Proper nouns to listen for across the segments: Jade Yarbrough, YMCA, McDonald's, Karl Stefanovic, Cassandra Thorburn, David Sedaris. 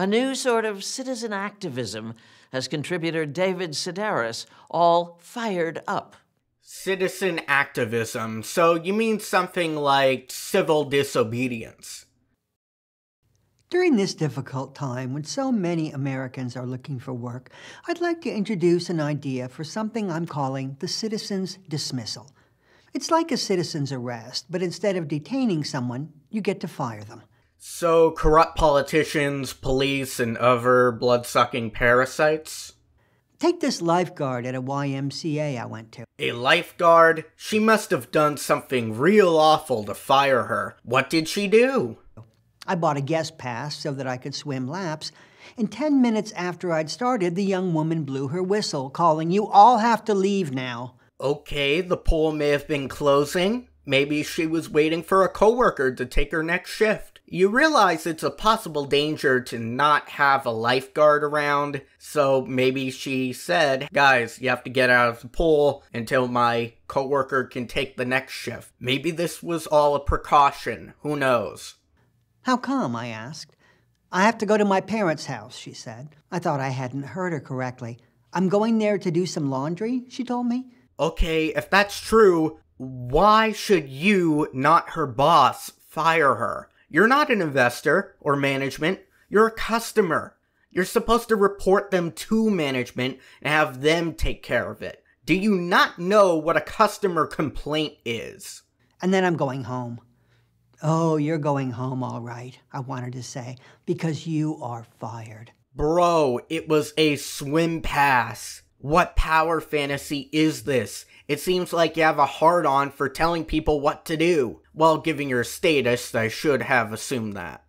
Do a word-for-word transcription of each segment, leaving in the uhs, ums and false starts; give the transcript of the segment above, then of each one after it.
A new sort of citizen activism has contributor David Sedaris all fired up. Citizen activism. So you mean something like civil disobedience? During this difficult time, when so many Americans are looking for work, I'd like to introduce an idea for something I'm calling the citizen's dismissal. It's like a citizen's arrest, but instead of detaining someone, you get to fire them. So corrupt politicians, police, and other blood-sucking parasites? Take this lifeguard at a Y M C A I went to. A lifeguard? She must have done something real awful to fire her. What did she do? I bought a guest pass so that I could swim laps, and ten minutes after I'd started, the young woman blew her whistle, calling, "You all have to leave now." Okay, the pool may have been closing. Maybe she was waiting for a coworker to take her next shift. You realize it's a possible danger to not have a lifeguard around, so maybe she said, "Guys, you have to get out of the pool until my coworker can take the next shift." Maybe this was all a precaution. Who knows? "How come?" I asked. "I have to go to my parents' house," she said. I thought I hadn't heard her correctly. "I'm going there to do some laundry," she told me. Okay, if that's true, why should you, not her boss, fire her? You're not an investor or management. You're a customer. You're supposed to report them to management and have them take care of it. Do you not know what a customer complaint is? "And then I'm going home." "Oh, you're going home all right," I wanted to say, "because you are fired." Bro, it was a swim pass. What power fantasy is this? It seems like you have a hard-on for telling people what to do. Well, given your status, I should have assumed that.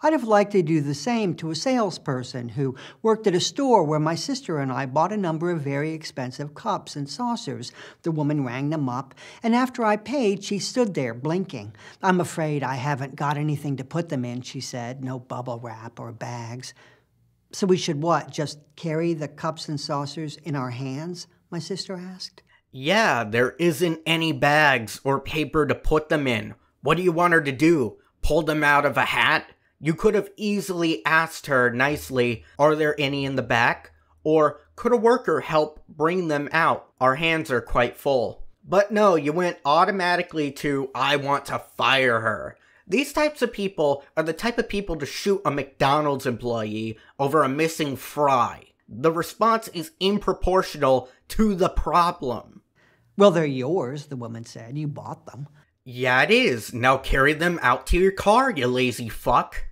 I'd have liked to do the same to a salesperson who worked at a store where my sister and I bought a number of very expensive cups and saucers. The woman rang them up, and after I paid, she stood there blinking. "I'm afraid I haven't got anything to put them in," she said. "No bubble wrap or bags." "So we should what, just carry the cups and saucers in our hands?" my sister asked. "Yeah, there isn't any bags or paper to put them in. What do you want her to do? Pull them out of a hat? You could have easily asked her nicely, "Are there any in the back?" Or, "Could a worker help bring them out? Our hands are quite full." But no, you went automatically to, "I want to fire her." These types of people are the type of people to shoot a McDonald's employee over a missing fry. The response is improportional to the problem. "Well, they're yours," the woman said. "You bought them." "Yeah, it is. Now carry them out to your car, you lazy fuck."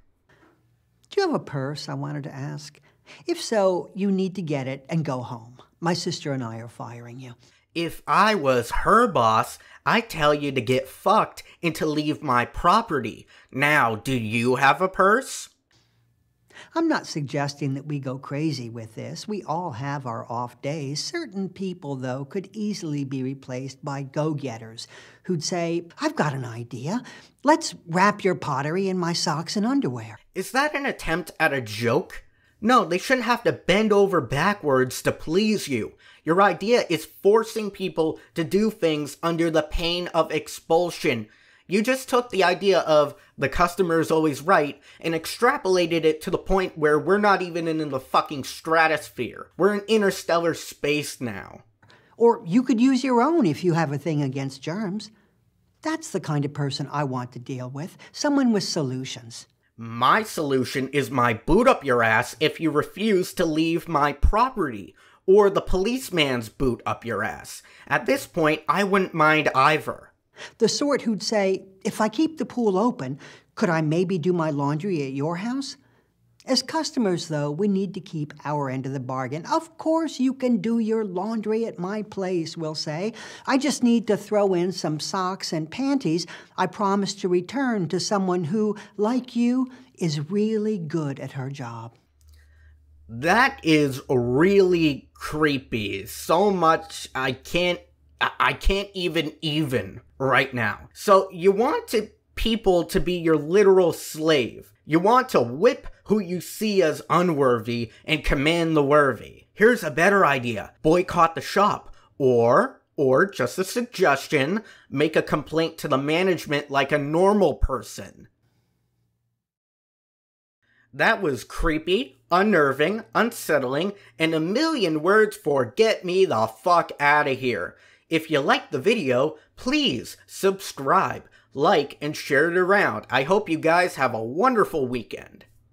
"Do you have a purse?" I wanted to ask. "If so, you need to get it and go home. My sister and I are firing you." If I was her boss, I'd tell you to get fucked and to leave my property. Now, do you have a purse? I'm not suggesting that we go crazy with this. We all have our off days. Certain people, though, could easily be replaced by go-getters who'd say, "I've got an idea. Let's wrap your pottery in my socks and underwear." Is that an attempt at a joke? No, they shouldn't have to bend over backwards to please you. Your idea is forcing people to do things under the pain of expulsion. You just took the idea of the customer is always right and extrapolated it to the point where we're not even in the fucking stratosphere. We're in interstellar space now. Or you could use your own if you have a thing against germs. That's the kind of person I want to deal with, someone with solutions. My solution is my boot up your ass if you refuse to leave my property, or the policeman's boot up your ass. At this point, I wouldn't mind either. The sort who'd say, "If I keep the pool open, could I maybe do my laundry at your house?" As customers, though, we need to keep our end of the bargain. "Of course you can do your laundry at my place," we'll say. "I just need to throw in some socks and panties I promise to return to someone who, like you, is really good at her job." That is really creepy. So much I can't I can't even even right now. So you want to people to be your literal slave. You want to whip who you see as unworthy and command the worthy. Here's a better idea. Boycott the shop. Or, or just a suggestion, make a complaint to the management like a normal person. That was creepy, unnerving, unsettling, and a million words for get me the fuck out of here. If you liked the video, please subscribe, like, and share it around. I hope you guys have a wonderful weekend.